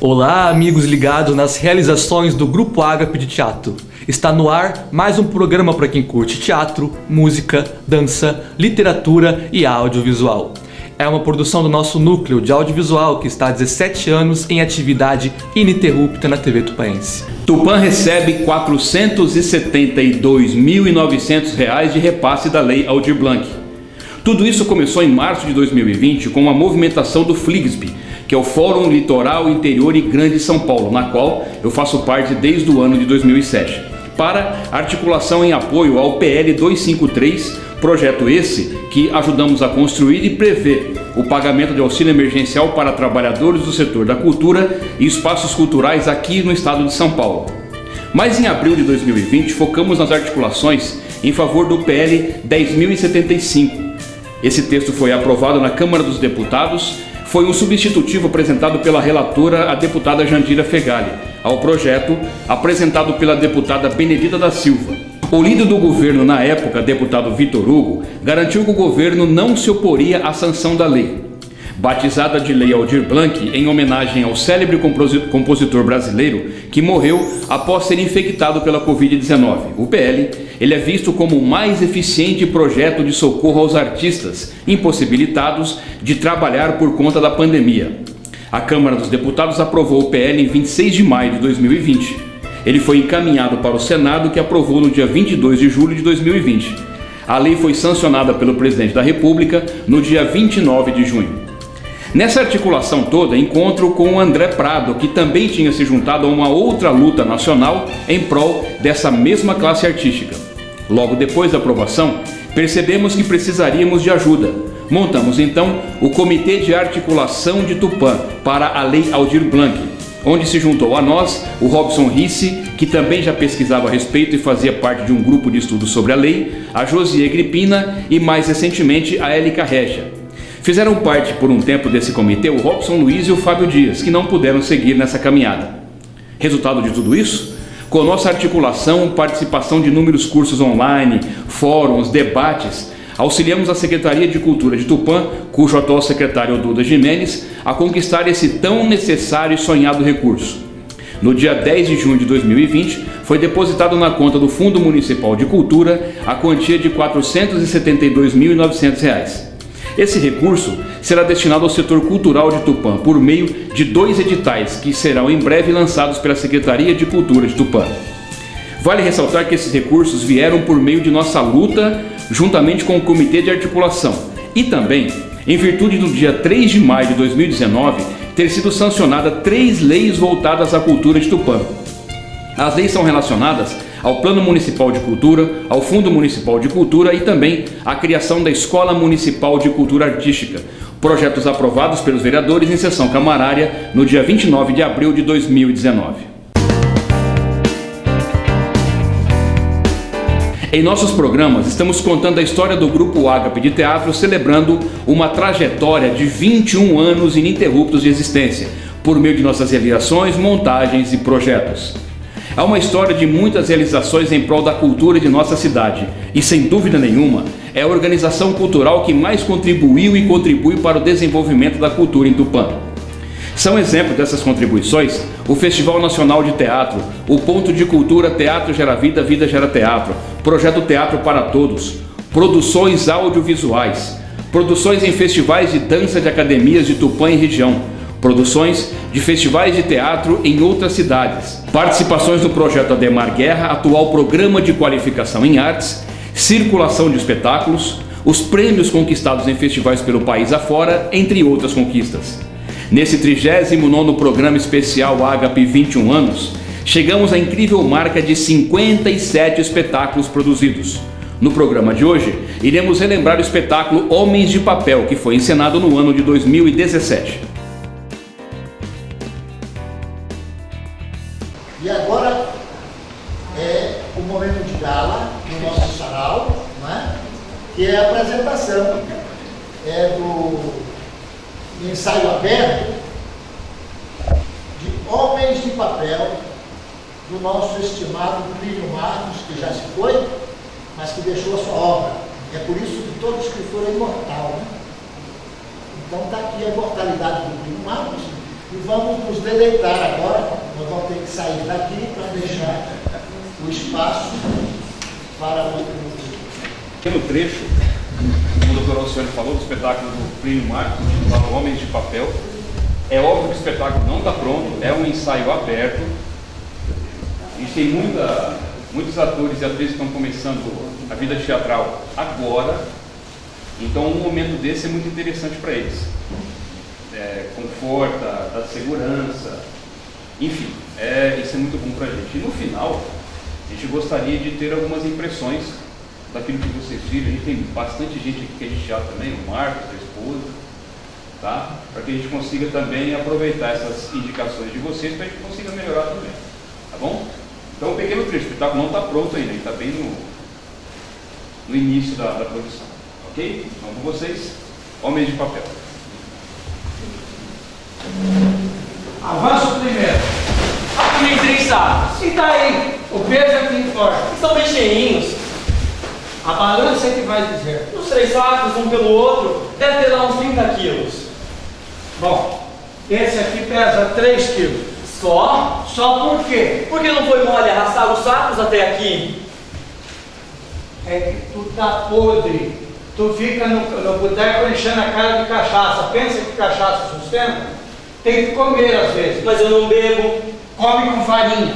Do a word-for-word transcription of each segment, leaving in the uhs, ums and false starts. Olá, amigos ligados nas realizações do Grupo Ágape de Teatro. Está no ar mais um programa para quem curte teatro, música, dança, literatura e audiovisual. É uma produção do nosso núcleo de audiovisual que está há dezessete anos em atividade ininterrupta na T V tupaense. Tupã recebe quatrocentos e setenta e dois mil e novecentos reais de repasse da Lei Aldir Blanc. Tudo isso começou em março de dois mil e vinte com uma movimentação do Fligsby, que é o Fórum Litoral, Interior e Grande São Paulo, na qual eu faço parte desde o ano de dois mil e sete, para articulação em apoio ao P L duzentos e cinquenta e três, projeto esse que ajudamos a construir e prever o pagamento de auxílio emergencial para trabalhadores do setor da cultura e espaços culturais aqui no estado de São Paulo. Mas em abril de dois mil e vinte focamos nas articulações em favor do P L dez mil e setenta e cinco. Esse texto foi aprovado na Câmara dos Deputados. Foi um substitutivo apresentado pela relatora, a deputada Jandira Feghali, ao projeto apresentado pela deputada Benedita da Silva. O líder do governo na época, deputado Vitor Hugo, garantiu que o governo não se oporia à sanção da lei. Batizada de Lei Aldir Blanc, em homenagem ao célebre compositor brasileiro que morreu após ser infectado pela covid dezenove. O P L ele é visto como o mais eficiente projeto de socorro aos artistas impossibilitados de trabalhar por conta da pandemia. A Câmara dos Deputados aprovou o P L em vinte e seis de maio de dois mil e vinte. Ele foi encaminhado para o Senado, que aprovou no dia vinte e dois de julho de dois mil e vinte. A lei foi sancionada pelo presidente da República no dia vinte e nove de junho. Nessa articulação toda, encontro com o André Prado, que também tinha se juntado a uma outra luta nacional em prol dessa mesma classe artística. Logo depois da aprovação, percebemos que precisaríamos de ajuda. Montamos então o Comitê de Articulação de Tupã para a Lei Aldir Blanc, onde se juntou a nós o Robson Risse, que também já pesquisava a respeito e fazia parte de um grupo de estudo sobre a lei, a José Egripina e, mais recentemente, a Elka Recha. Fizeram parte por um tempo desse comitê o Robson Luiz e o Fábio Dias, que não puderam seguir nessa caminhada. Resultado de tudo isso? Com nossa articulação, participação de inúmeros cursos online, fóruns, debates, auxiliamos a Secretaria de Cultura de Tupã, cujo atual secretário é o Duda Gimenez, a conquistar esse tão necessário e sonhado recurso. No dia dez de junho de dois mil e vinte, foi depositado na conta do Fundo Municipal de Cultura a quantia de quatrocentos e setenta e dois mil e novecentos reais. Esse recurso será destinado ao setor cultural de Tupã por meio de dois editais que serão em breve lançados pela Secretaria de Cultura de Tupã. Vale ressaltar que esses recursos vieram por meio de nossa luta juntamente com o Comitê de Articulação e também em virtude do dia três de maio de dois mil e dezenove ter sido sancionada três leis voltadas à cultura de Tupã. As leis são relacionadas ao Plano Municipal de Cultura, ao Fundo Municipal de Cultura e também à criação da Escola Municipal de Cultura Artística, projetos aprovados pelos vereadores em sessão camarária no dia vinte e nove de abril de dois mil e dezenove. Em nossos programas, estamos contando a história do Grupo Ágape de Teatro, celebrando uma trajetória de vinte e um anos ininterruptos de existência, por meio de nossas realizações, montagens e projetos. Há uma história de muitas realizações em prol da cultura de nossa cidade e, sem dúvida nenhuma, é a organização cultural que mais contribuiu e contribui para o desenvolvimento da cultura em Tupã. São exemplos dessas contribuições o Festival Nacional de Teatro, o Ponto de Cultura Teatro Gera Vida, Vida Gera Teatro, Projeto Teatro para Todos, produções audiovisuais, produções em festivais de dança de academias de Tupã e região, produções de festivais de teatro em outras cidades, participações do projeto Ademar Guerra, atual programa de qualificação em artes, circulação de espetáculos, os prêmios conquistados em festivais pelo país afora, entre outras conquistas. Nesse trigésimo nono programa especial Ágape vinte e um anos, chegamos à incrível marca de cinquenta e sete espetáculos produzidos. No programa de hoje, iremos relembrar o espetáculo Homens de Papel, que foi encenado no ano de dois mil e dezessete. E agora é o momento de gala do nosso sarau, né? Que é a apresentação é do ensaio aberto de Homens de Papel, do nosso estimado Plínio Marcos, que já se foi, mas que deixou a sua obra. É por isso que todo escritor é imortal, né? Então está aqui a imortalidade do Plínio Marcos, E vamos nos deleitar agora. Nós vamos ter que sair daqui para deixar o espaço para o pequeno trecho, como o doutor Alcione falou, do espetáculo do Plínio Marcos, chamado Homens de Papel. É óbvio que o espetáculo não está pronto, é um ensaio aberto. A gente tem muita, muitos atores e atrizes que estão começando a vida teatral agora, então um momento desse é muito interessante para eles. É, conforta, dá segurança, enfim, é, isso é muito bom para a gente. E no final, a gente gostaria de ter algumas impressões daquilo que vocês viram. A gente tem bastante gente aqui que a gente já também, o Marcos, a esposa, tá? Para que a gente consiga também aproveitar essas indicações de vocês, para a gente consiga melhorar também, tá bom? Então, um pequeno trecho, o espetáculo não está pronto ainda, a gente está bem no, no início da, da produção, ok? Então, com vocês, Homens de Papel. Avanço primeiro. Aqui entreçados. E daí? O peso aqui fora. Estão bem cheinhos. A balança é que vai dizer. Os três sacos, um pelo outro, deve ter lá uns trinta quilos. Bom, esse aqui pesa três quilos. Só? Só por quê? Porque não foi mole arrastar os sacos até aqui. É que tu tá podre. Tu fica no, no boteco enchendo a cara de cachaça. Pensa que cachaça sustenta? Tem que comer às vezes. Mas eu não bebo. Come com farinha.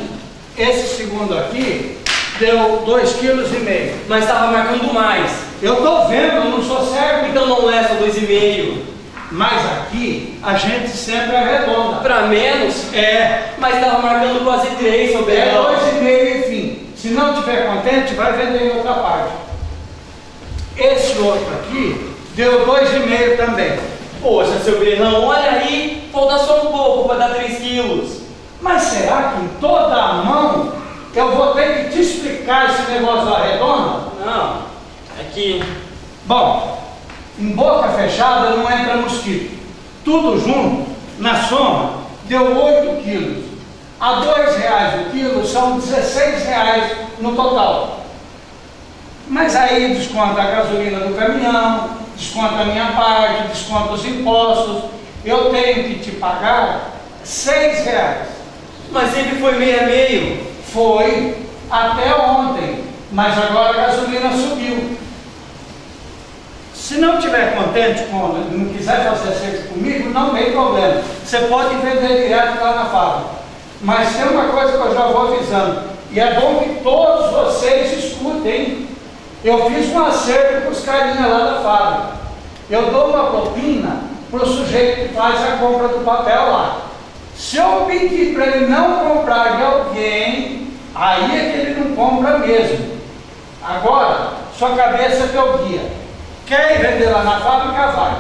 Esse segundo aqui deu dois vírgula cinco quilos. Mas estava marcando mais. Eu estou vendo, eu não sou certo. Então não é só dois vírgula cinco. Mas aqui a gente sempre arredonda. Para menos? É. Mas estava marcando quase três, sobre é dois vírgula cinco, enfim. Se não estiver contente, vai vender em outra parte. Esse outro aqui deu dois vírgula cinco também. Poxa, seu Bernão, olha aí. Falta só um pouco para dar três quilos. Mas será que em toda a mão eu vou ter que te explicar esse negócio da redonda? Não, é que... Bom, em boca fechada não entra mosquito. Tudo junto, na soma, deu oito quilos. A dois reais o quilo são dezesseis reais no total. Mas aí desconta a gasolina do caminhão, desconta a minha parte, desconta os impostos. Eu tenho que te pagar seis reais. Mas ele foi meio a meio. Foi até ontem, mas agora a gasolina subiu. Se não estiver contente com, não quiser fazer sexo comigo, não tem problema. Você pode vender direto lá na fábrica. Mas tem uma coisa que eu já vou avisando, e é bom que todos vocês escutem. Eu fiz um acerto com os carinhas lá da fábrica. Eu dou uma propina para o sujeito que faz a compra do papel lá. Se eu pedir para ele não comprar de alguém, aí é que ele não compra mesmo. Agora, sua cabeça é teu guia. Quer vender lá na fábrica, vai.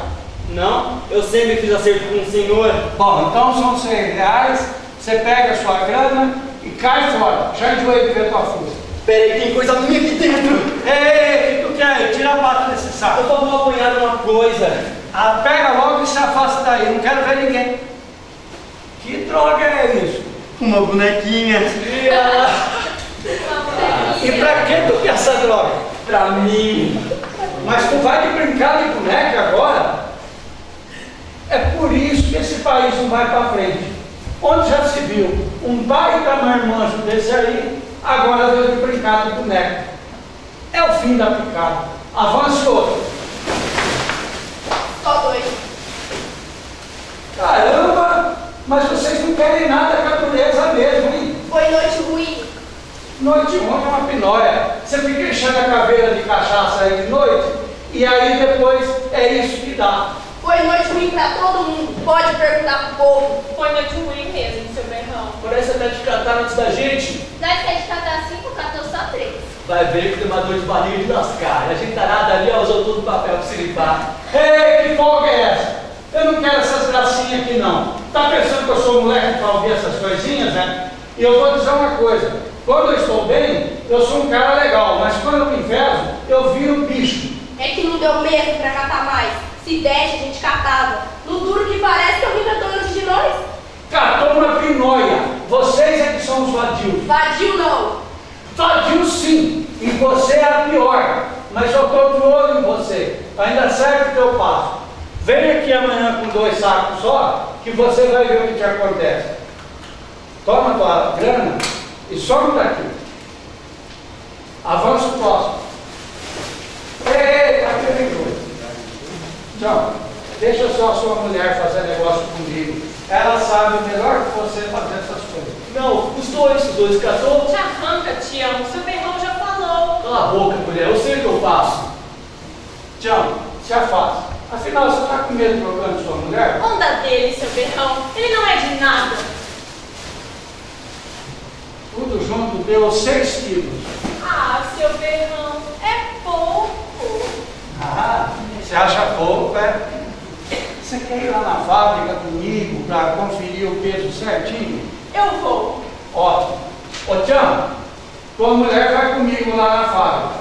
Não, eu sempre fiz acerto com o senhor. Bom, então são seis reais, você pega a sua grana e cai fora. Já enjoei de ver tua força. Peraí, tem coisa minha aqui dentro. Ei, tu quer? Tira a pata desse saco. Eu só vou apanhar uma coisa. Ah, pega logo e se afasta daí, não quero ver ninguém. Que droga é isso? Uma bonequinha. E pra quem tu quer essa droga? Pra mim. Mas tu vai de brincar de boneca agora? É por isso que esse país não vai pra frente. Onde já se viu um baita marmanjo desse aí, agora veio de brincar de boneca. É o fim da picada. Avance outro. Só dois. Caramba! Mas vocês não querem nada com a natureza mesmo, hein? Foi noite ruim. Noite ruim é uma pinóia. Você fica enchendo a caveira de cachaça aí de noite, e aí depois é isso que dá. Foi noite ruim pra todo mundo. Pode perguntar pro povo. Foi noite ruim mesmo, seu Berrão. Parece até de catar antes da gente. Nós quer de catar cinco, catou só três. Vai ver que tem uma dor de barriga de lascar. A gente tá nada ali, ó, usou todo o papel pra se limpar. Ei, que folga é essa? Eu não quero essas gracinhas aqui, não. Tá pensando que eu sou moleque para ouvir essas coisinhas, né? E eu vou dizer uma coisa. Quando eu estou bem, eu sou um cara legal. Mas quando eu me invejo, eu viro um bicho. É que não deu medo para catar mais. Se desse, a gente catava. No duro que parece, alguém catou antes de nós. Catou uma pinóia. Vocês é que são os vadios. Vadio não. Vadio sim. E você é a pior. Mas eu estou de olho em você. Ainda serve o teu passo. Vem aqui amanhã com dois sacos só. que você vai ver o que te acontece. Toma tua grana e some daqui. Avança o próximo. Ei, aquele coisa. Então, deixa só a sua mulher fazer negócio comigo. Ela sabe melhor que você fazer essas coisas. Não, os dois, os dois casou. Te arranca, te amo. Seu perrão já falou. Cala a boca, mulher. Eu sei o que eu faço. Te amo. Se afasta. Afinal, você está com medo trocando sua mulher? Onda dele, seu perrão. Ele não é de nada. Tudo junto deu seis quilos. Ah, seu perrão, é pouco. Ah, você acha pouco, é? Você quer ir lá na fábrica comigo para conferir o peso certinho? Eu vou. Ótimo. Ô, Tião, tua mulher vai comigo lá na fábrica.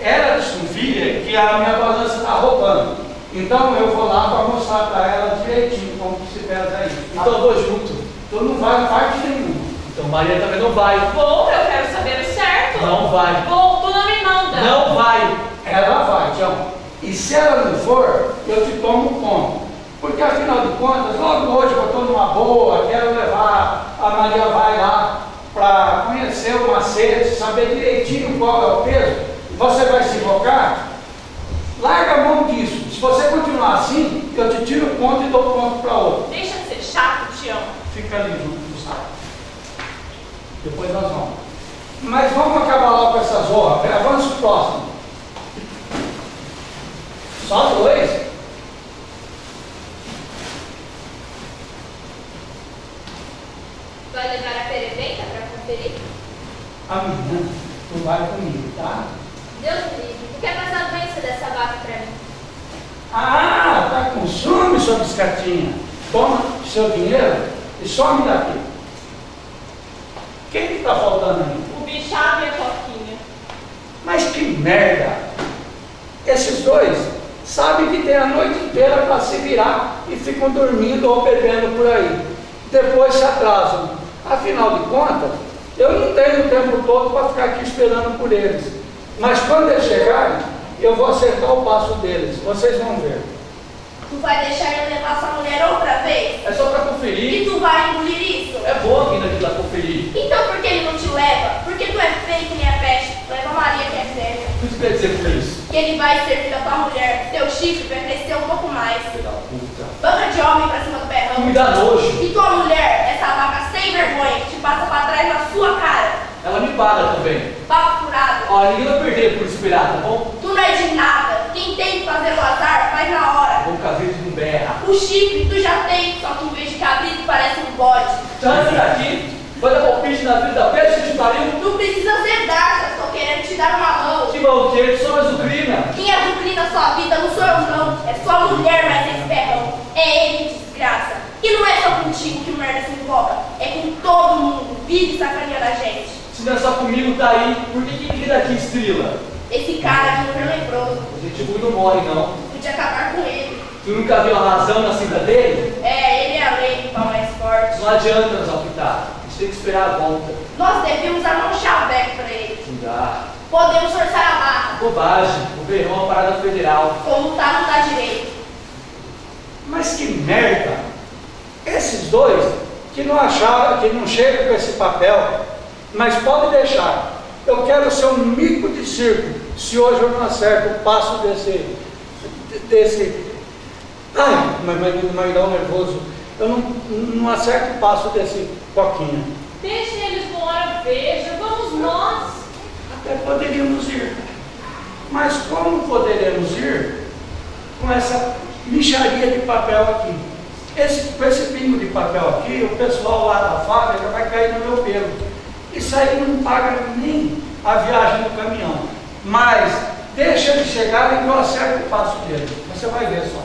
Ela desconfia que a minha balança está roubando. Então eu vou lá para mostrar para ela direitinho como que se pesa isso. Tá? Então eu vou junto. Então não vai parte nenhuma. Então Maria também não vai. Bom, eu quero saber o certo. Não vai. Bom, tu não me manda. Não vai. Ela vai, Tião. E se ela não for, eu te tomo conta. Porque afinal de contas, logo hoje eu estou numa boa, quero levar, a Maria vai lá para conhecer o macete, saber direitinho qual é o peso. Você vai se invocar? Larga a mão disso. Se você continuar assim, eu te tiro o ponto e dou o ponto para outro. Deixa de ser chato, Tião. Fica ali junto no saco. Depois nós vamos. Mas vamos acabar logo com essa zorra. Gravando o próximo. Só dois? Vai levar a perebenta para conferir? A menina, tu vai comigo, tá? Deus me livre. O que é mais a doença dessa vaca para mim? Ah, tá com ciúme, sua biscatinha. Toma seu dinheiro e some daqui. Quem que tá faltando aí? O bichado e a coquinha. Mas que merda! Esses dois sabem que tem a noite inteira para se virar e ficam dormindo ou bebendo por aí. Depois se atrasam. Afinal de contas, eu não tenho o tempo todo para ficar aqui esperando por eles. Mas quando eles chegarem, eu vou acertar o passo deles, vocês vão ver. Tu vai deixar eu levar essa mulher outra vez? É só pra conferir. E tu vai engolir isso? É boa a vida de lá conferir. Então por que ele não te leva? Porque tu é feio que nem a peste. Leva a Maria que é séria. O que quer dizer com isso? Que ele vai servir da tua mulher. Teu chifre vai crescer um pouco mais. Filha da puta. Banca de homem pra cima do perrão. Me dá nojo. E tua mulher, essa vaca sem vergonha, que te passa pra trás na sua cara. Ela me paga também. Papo furado. Olha, ninguém vai perder por esperar, tá bom? Tu não é de nada. Quem tem que fazer o azar, faz na hora. Bom cabrito não berra. O chifre tu já tem, só que em vez de cabrito parece um bode. Tanto daqui, vai dar palpite na vida da peste de marido. Não precisa ser darta, tô querendo te dar uma mão. Que mão que eu sou a Zucrina. Quem é Zucrina sua vida não sou eu não. É sua mulher mais esse ferrão. É ele, desgraça. E não é só contigo que merda se envolve. É com todo mundo. Vive sacaneando a gente. Se não é só comigo, tá aí. Por que que ele daqui estrela? Esse cara aqui não é lembrou. Gente ruim não morre, não. Podia acabar com ele. Tu nunca viu a razão na cinta dele? É, ele é a lei do pau mais forte. Não adianta nos optar. A gente tem que esperar a volta. Nós devemos armar um chaveco pra ele. Não dá. Podemos forçar a barra. Bobagem. O verão é uma parada federal. Como tá, não dá direito. Mas que merda! Esses dois que não acharam, que não chegam com esse papel... Mas pode deixar, eu quero ser um mico de circo, se hoje eu não acerto o passo desse, desse, ai, mas dá um nervoso, eu não, não acerto o passo desse coquinha. Deixa eles embora, veja, vamos nós. Até poderíamos ir, mas como poderíamos ir com essa micharia de papel aqui? Esse, com esse pingo de papel aqui, o pessoal lá da fábrica vai cair no meu pelo. Isso aí não paga nem a viagem no caminhão. Mas deixa ele chegar e eu acerto o passo dele. Você vai ver só.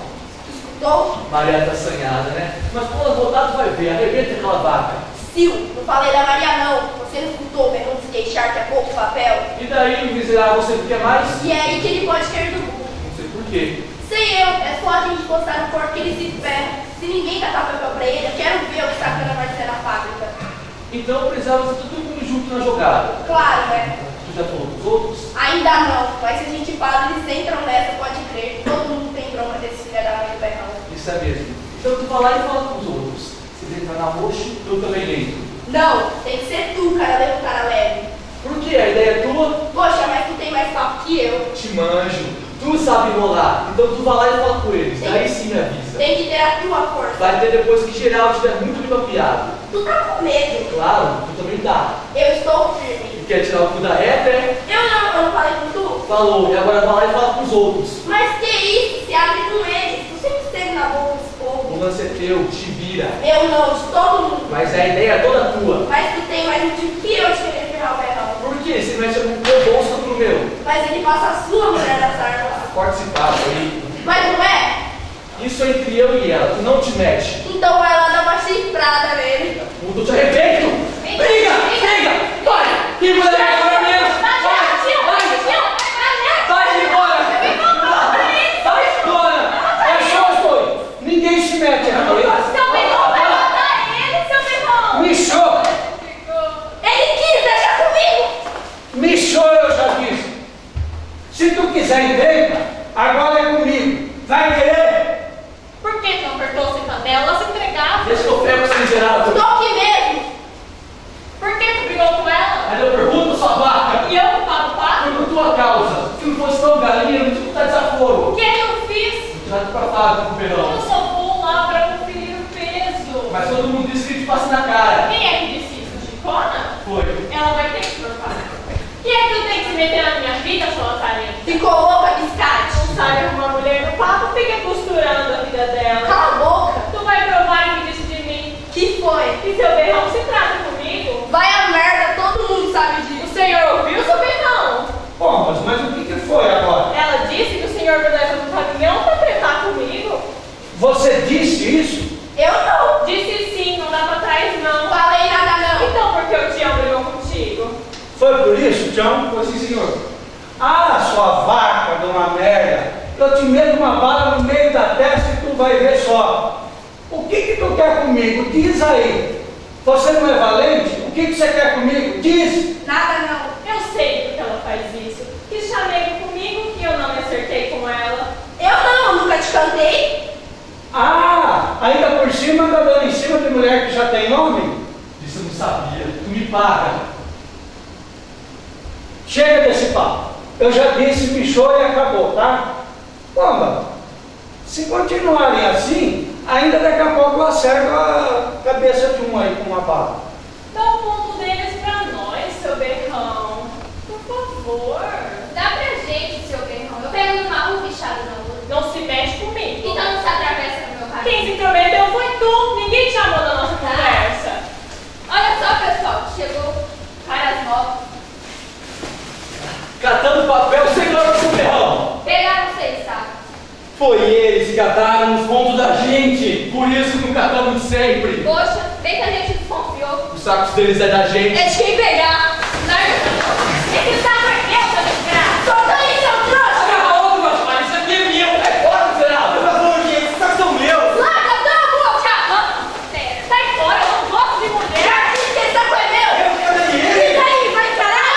Escutou? Maria tá assanhada, né? Mas com as voltadas vai ver. Arrebenta aquela vaca. Sil, não falei da Maria não. Você não escutou, pergunta se deixar que é pouco papel. E daí, miserável, você não quer mais? E é aí que ele pode querer do mundo. Não sei por quê. Sei eu, é só a gente postar no corpo que ele se ferra. Se ninguém catar papel pra ele, eu quero ver o que está sacana vai ser na fábrica. Então precisava ser tudo junto na jogada. Claro, né? Tu já falou com os outros? Ainda não, mas se a gente fala, eles entram nessa, pode crer. Todo mundo tem bronca desse filho da mãe do Berrão. Isso é mesmo. Então tu vai lá e fala com os outros. vai dar roxo, tu também dentro. Não, tem que ser tu, cara leve, cara leve. Por quê? A ideia é tua? Poxa, mas tu tem mais papo que eu. Te manjo. Tu sabe enrolar. Então tu vai lá e fala com eles. Tem Daí sim me avisa. Tem que ter a tua força. Vai ter depois que geral estiver muito limpapiado. Tu tá com medo. Claro, tu também tá. Eu estou firme. Tu quer tirar o cu da reta, é? Eu não, eu não falei com tu. Falou, e agora vai lá e fala com os outros. Mas que isso? Se abre com eles. Tu sempre esteve na boca dos povos. O lance é teu, te vira. Eu não, de todo mundo. Mas a ideia é toda tua. Mas tu tem mais motivo que eu te querer virar o pé, não. Por quê? Você mexe no teu bolso no meu. Mas ele passa a sua mulher das armas. Corta esse papo aí. Mas não é? Isso é entre eu e ela, tu não te mete. Então vai lá dar uma chifrada nele. Eu te arrebento! Briga! Briga! Vai! Que mulher é agora mesmo? Vai! Vai! Vai embora! Vai embora! É só as coisas! Ninguém se mete aqui! Mexeu, eu já disse. Se tu quiser emenda, agora é comigo. Vai querer? Por que tu apertou sem panela? Se entregava. Deixa eu pegar esse miserável. Tô aqui mesmo. Por que tu brigou com ela? Aí eu pergunto, sua vaca. E eu não pago pato? Por tua causa. Se não fosse tão galinha, eu não tinha que estar desaforo. O que eu fiz? Já te tratava com o perão. Eu só vou lá pra conferir o peso. Mas todo mundo disse que te passa na cara. Quem é que disse isso? Chicona? Foi. Ela vai ter que provar. O que é que eu tenho que se meter na minha vida, sua otária? Ficou louca, biscate. Não sai com uma mulher no papo, fica costurando a vida dela. Cala a boca. Tu vai provar que disse de mim. Que foi? Que seu berrão se trata comigo? Vai a merda, todo mundo sabe disso. O senhor ouviu seu berrão? Bom, mas, mas o que, que foi agora? Ela disse que o senhor me leva no caminhão pra tretar comigo. Você disse isso? Eu não. Disse sim, não dá pra trás não. Falei nada não. Então por que o tio brigou contigo? Foi por isso, Tião? Foi sim, senhor. Ah, sua vaca de uma merda! Eu te meto uma bala no meio da testa e tu vai ver só. O que que tu quer comigo? Diz aí. Você não é valente? O que que você quer comigo? Diz. Nada não. Eu sei porque ela faz isso. Que chamei comigo que eu não me acertei com ela. Eu não, nunca te cantei. Ah, ainda por cima anda dando em cima de mulher que já tem homem? Isso eu não sabia. Tu me paga. Chega desse papo. Eu já disse, bichou e acabou, tá? Pomba, se continuarem assim, ainda daqui a pouco eu acerto a cabeça de um aí com uma bala. Dá o ponto deles pra nós, seu berrão. Por favor. Dá pra gente, seu berrão. Eu pego mal o bichado na rua. Não se mexe comigo. Então não se atravessa no meu caminho. Quem se intrometeu foi tu. Ninguém te amou da nossa conversa. Olha só, pessoal, que chegou caras novos. Catando papel sem hora com o ferrão. Pegaram seis sacos. Foi eles que cataram os pontos da gente. Por isso não catamos sempre. Poxa, bem que a gente desconfiou. Os sacos deles é da gente. É de quem pegar. Larga. Esse saco é meu, seu desgraça. Solta aí, seu trouxa. Agarra outro, meu pai. Isso aqui é meu. É fora, desgraça. Pelo amor de Deus, esses sacos são meus. Larga, dá a boca. Arranca, sério. Sai fora, eu não gosto de mulher. Já que esse saco é meu. Eu quero dinheiro. Fica aí, vai parar.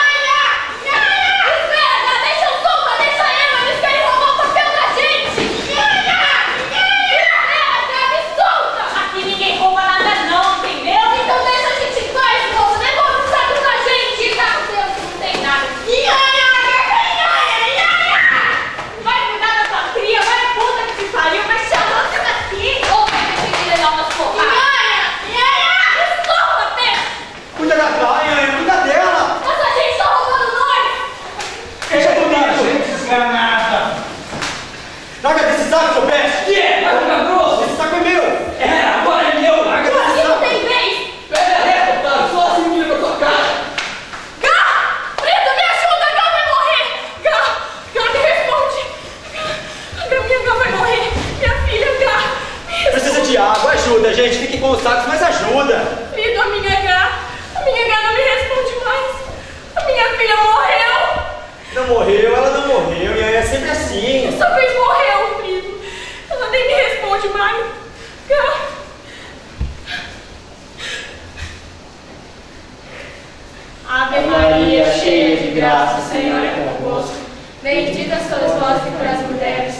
Gente, fiquem com os sacos, mas ajuda! Vitor, a minha H, a minha H não me responde mais. A minha filha morreu! Não morreu, ela não morreu, e é sempre assim. Só vez morreu, Vitor. Ela nem me responde mais. H. Ave Maria, cheia de graça, o Senhor é convosco. Bendita sois vós entre as mulheres.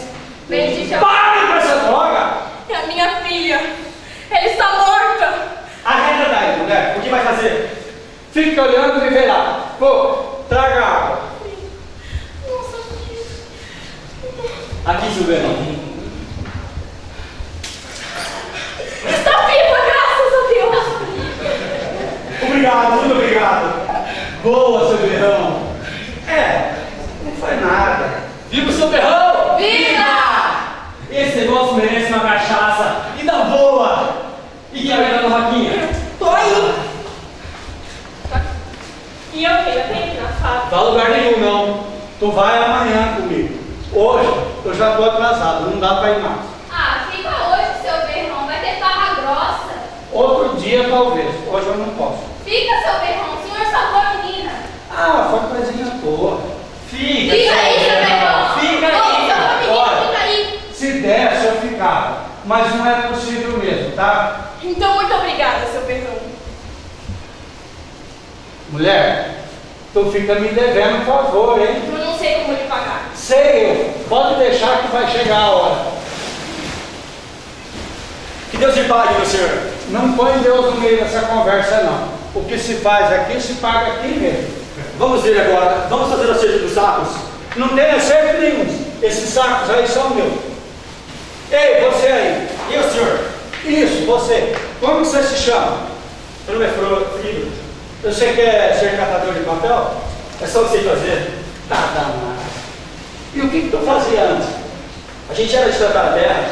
Bendita. Para com essa droga! É a minha filha! Ela está morta! Fique olhando e verá. Pô, traga água. Nossa, que... Aqui, Silveira. Está viva, graças a Deus. Obrigado, muito obrigado. Boa, seu Berrão. É, não faz nada. Viva o seu Berrão! Viva! Esse negócio merece uma cachaça. E da boa! E que a galera da vaquinha? Tô aí! E eu queria ter na fábrica. Dá lugar nenhum, não. Tu vai amanhã comigo. Hoje eu já tô atrasado, não dá pra ir mais. Ah, fica hoje, seu Berrão. Vai ter farra grossa. Outro dia, talvez. Hoje eu não posso. Fica, seu Berrão. O senhor salvou a menina. Ah, foi coisinha boa. Fica, fica aí, seu Berrão. Fica aí. Olha, fica aí. Se desse, eu ficava. Mas não é possível mesmo, tá? Então, muito obrigada, seu Berrão. Mulher, tu fica me devendo um favor, hein? Eu não sei como lhe pagar. Sei eu. Pode deixar que vai chegar a hora. Que Deus lhe pague, meu senhor. Não põe Deus no meio dessa conversa, não. O que se faz aqui, se paga aqui mesmo. Vamos ver agora. Vamos fazer o acerto dos sacos? Não tem acerto nenhum. Esses sacos aí são meus. Ei, você aí. E o senhor? Isso, você. Como você se chama? Meu nome é Frodo. Você quer ser catador de papel? É só o que você fazer. Tá danado. E o que que tu fazia antes? A gente era de plantar a terra.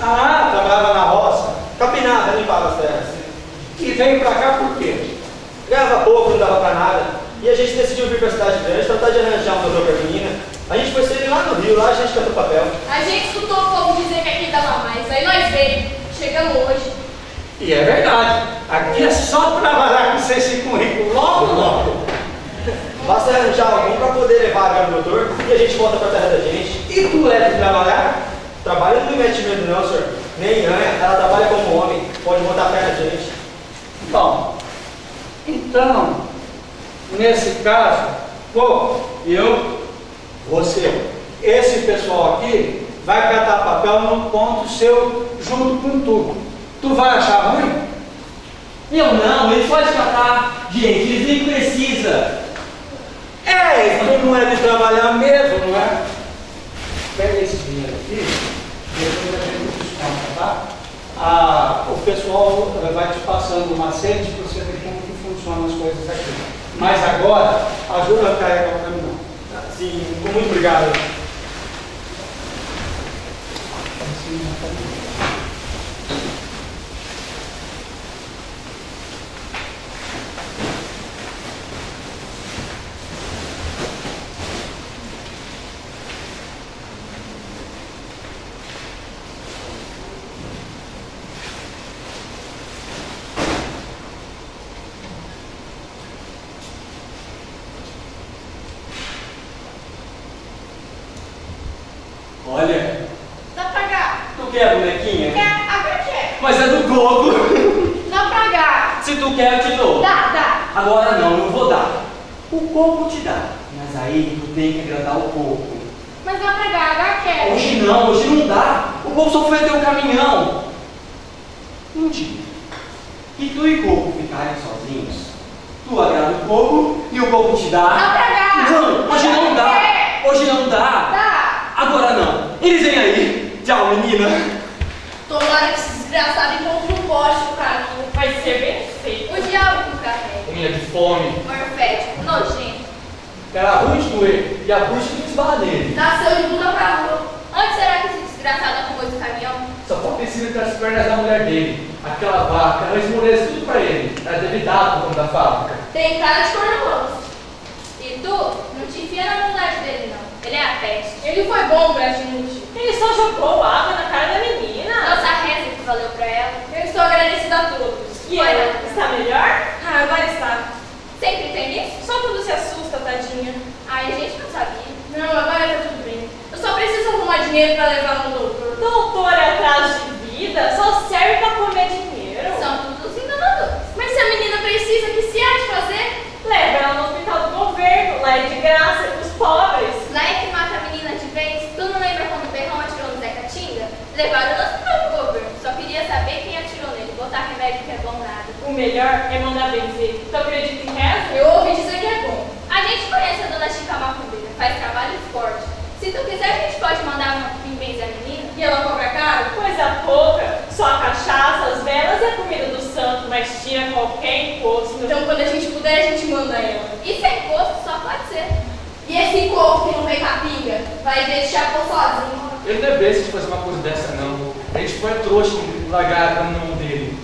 Ah, trabalhava na roça. Capinava, limpava as terras. E veio pra cá por quê? Ganhava pouco, não dava pra nada. E a gente decidiu vir pra cidade grande, tratar de arranjar um doutor pra menina. A gente foi ser lá no Rio, lá a gente catou papel. A gente escutou o povo dizer que aqui dava mais. Aí nós veio. Chegamos hoje. E é verdade, aqui é só trabalhar com esse currículo logo, logo. Basta arranjar alguém para poder levar a do doutor e a gente volta para a terra da gente. E tu é de trabalhar? Trabalha no investimento não, senhor. Nem ganha, ela trabalha como homem, pode botar a perna da gente. Bom, então, nesse caso, pô, eu, você, esse pessoal aqui vai catar papel num ponto seu junto com tudo. Tu vai achar ruim? Eu não, ele pode catar. Gente, ele nem precisa. É, tu não é de trabalhar mesmo, não é? Pega esse dinheiro aqui, depois a gente desconta, tá? Ah, o pessoal vai te passando o macete para você ver como que funcionam as coisas aqui. Mas agora, ajuda a carregar o caminhão. Sim, muito obrigado. Melhor é mandar vencer. Tu acredita em reza? A gente conhece a dona Chica Macumbeira, faz trabalho forte. Se tu quiser, a gente pode mandar uma pimbens a menina e ela cobra caro? Coisa pouca, só a cachaça, as velas e a comida do santo, mas tira qualquer imposto. Então quando a gente puder, a gente manda ela. E sem imposto só pode ser. E esse corpo que não vem com a pinga, vai deixar por sozinho. Ele não é besta de fazer uma coisa dessa, não. A gente põe trouxa em lagarto no nome dele.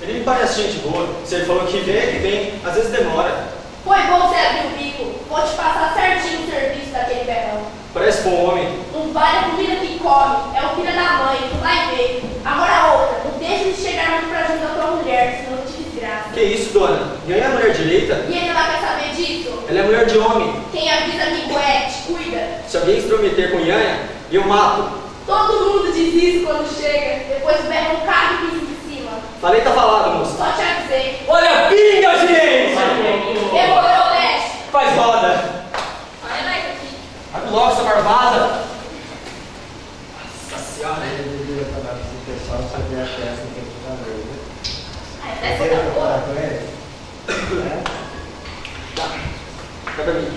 Ele me parece gente boa. Se ele falou que vem, ele vem. Às vezes demora. Foi bom você abrir o bico. Vou te passar certinho o serviço daquele berrão. Parece bom homem. Não vale a comida que come. É o filho da mãe. Tu vai ver. Agora outra. Não deixa de chegar muito pra ajudar a tua mulher, senão eu te desgraça. Que isso, dona? Ganha a mulher direita? E ele não vai saber disso? Ela é mulher de homem. Quem avisa amigo é, te cuida. Se alguém se prometer com Yanha, eu mato. Todo mundo diz isso quando chega. Depois berra um carro e pisa de cima. Falei, tá falado, moço. Só te avisei. Olha a pinga, gente! Demorou, Leste. Faz roda. Olha mais aqui. Abre logo essa barbada. Nossa senhora. Eu deveria falar pra esse pessoal saber a peça que aqui tá doido, né? Ah, é peça da porra. Tá. Tá pra mim.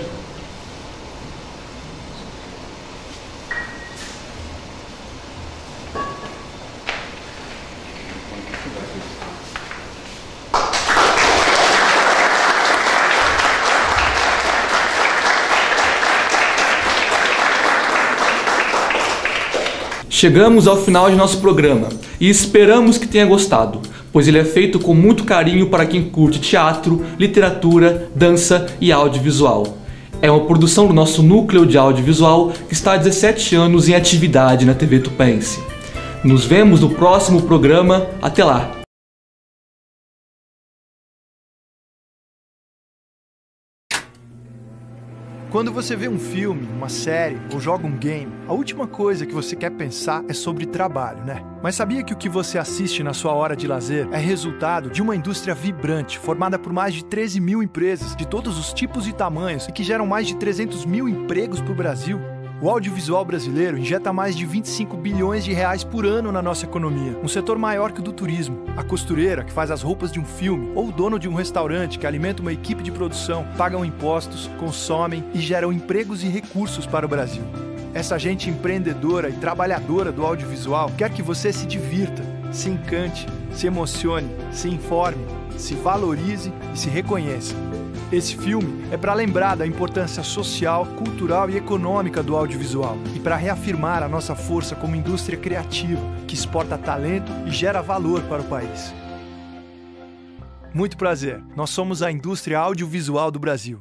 Chegamos ao final de nosso programa e esperamos que tenha gostado, pois ele é feito com muito carinho para quem curte teatro, literatura, dança e audiovisual. É uma produção do nosso núcleo de audiovisual que está há dezessete anos em atividade na T V Tupense. Nos vemos no próximo programa. Até lá! Quando você vê um filme, uma série ou joga um game, a última coisa que você quer pensar é sobre trabalho, né? Mas sabia que o que você assiste na sua hora de lazer é resultado de uma indústria vibrante, formada por mais de treze mil empresas de todos os tipos e tamanhos e que geram mais de trezentos mil empregos para o Brasil? O audiovisual brasileiro injeta mais de vinte e cinco bilhões de reais por ano na nossa economia, um setor maior que o do turismo. A costureira, que faz as roupas de um filme, ou o dono de um restaurante, que alimenta uma equipe de produção, pagam impostos, consomem e geram empregos e recursos para o Brasil. Essa gente empreendedora e trabalhadora do audiovisual quer que você se divirta, se encante, se emocione, se informe, se valorize e se reconheça. Esse filme é para lembrar da importância social, cultural e econômica do audiovisual e para reafirmar a nossa força como indústria criativa, que exporta talento e gera valor para o país. Muito prazer, nós somos a indústria audiovisual do Brasil.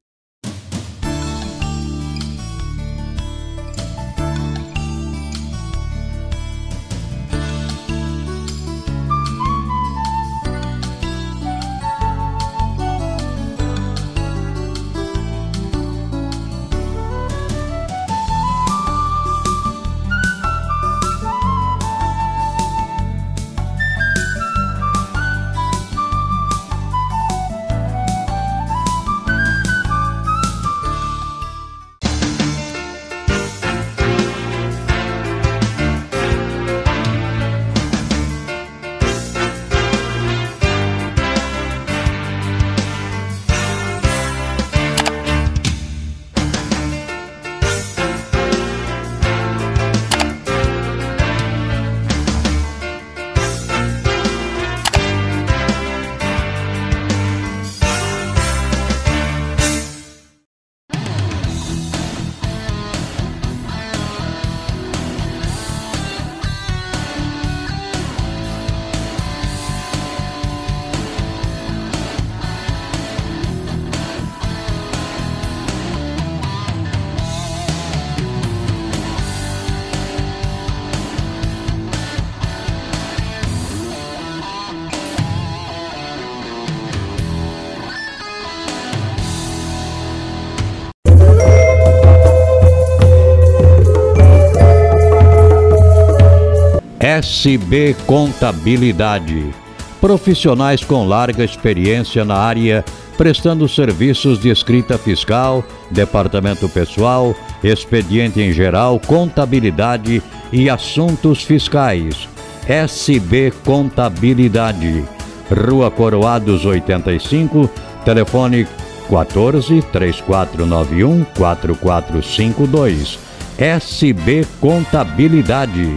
S B Contabilidade. Profissionais com larga experiência na área, prestando serviços de escrita fiscal, departamento pessoal, expediente em geral, contabilidade e assuntos fiscais. S B Contabilidade. Rua Coroados oitenta e cinco, telefone quatorze, três quatro nove um, quatro quatro cinco dois. S B Contabilidade,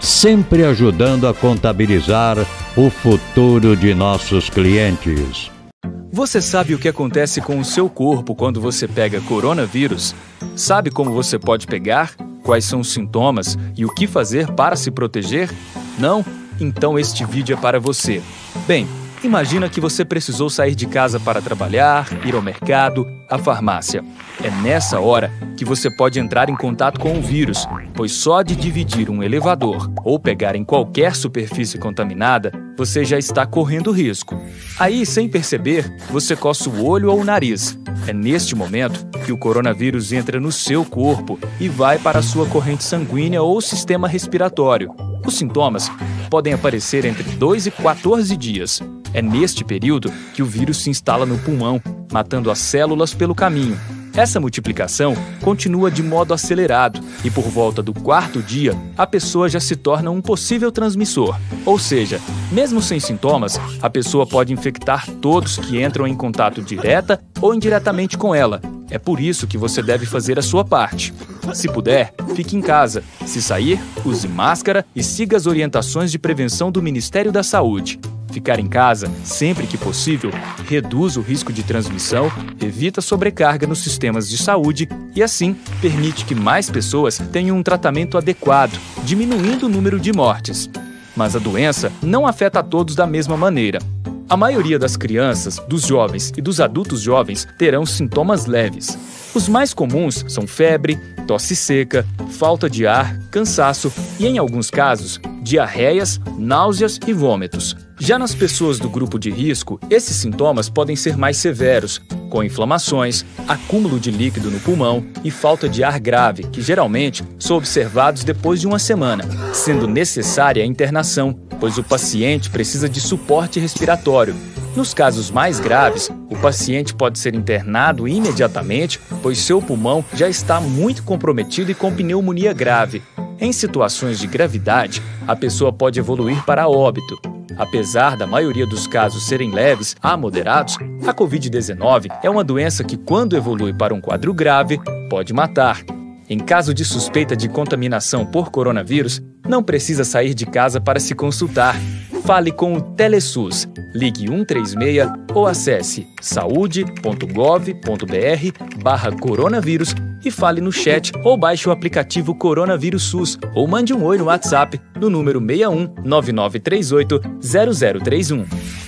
sempre ajudando a contabilizar o futuro de nossos clientes. Você sabe o que acontece com o seu corpo quando você pega coronavírus? Sabe como você pode pegar? Quais são os sintomas e o que fazer para se proteger? Não? Então este vídeo é para você. Bem, imagina que você precisou sair de casa para trabalhar, ir ao mercado, à farmácia. É nessa hora que você pode entrar em contato com o vírus, pois só de dividir um elevador ou pegar em qualquer superfície contaminada, você já está correndo risco. Aí, sem perceber, você coça o olho ou o nariz. É neste momento que o coronavírus entra no seu corpo e vai para a sua corrente sanguínea ou sistema respiratório. Os sintomas podem aparecer entre dois e quatorze dias. É neste período que o vírus se instala no pulmão, matando as células pelo caminho. Essa multiplicação continua de modo acelerado e, por volta do quarto dia, a pessoa já se torna um possível transmissor. Ou seja, mesmo sem sintomas, a pessoa pode infectar todos que entram em contato direta ou indiretamente com ela. É por isso que você deve fazer a sua parte. Se puder, fique em casa. Se sair, use máscara e siga as orientações de prevenção do Ministério da Saúde. Ficar em casa, sempre que possível, reduz o risco de transmissão, evita sobrecarga nos sistemas de saúde e, assim, permite que mais pessoas tenham um tratamento adequado, diminuindo o número de mortes. Mas a doença não afeta a todos da mesma maneira. A maioria das crianças, dos jovens e dos adultos jovens terão sintomas leves. Os mais comuns são febre, tosse seca, falta de ar, cansaço e, em alguns casos, diarreias, náuseas e vômitos. Já nas pessoas do grupo de risco, esses sintomas podem ser mais severos, com inflamações, acúmulo de líquido no pulmão e falta de ar grave, que geralmente são observados depois de uma semana, sendo necessária a internação, pois o paciente precisa de suporte respiratório. Nos casos mais graves, o paciente pode ser internado imediatamente, pois seu pulmão já está muito comprometido e com pneumonia grave. Em situações de gravidade, a pessoa pode evoluir para óbito. Apesar da maioria dos casos serem leves a moderados, a covid dezenove é uma doença que, quando evolui para um quadro grave, pode matar. Em caso de suspeita de contaminação por coronavírus, não precisa sair de casa para se consultar. Fale com o TeleSUS, ligue um três seis ou acesse saúde.gov.br barra coronavírus e fale no chat ou baixe o aplicativo Coronavírus SUS ou mande um oi no WhatsApp no número seis um, nove nove três oito, zero zero três um.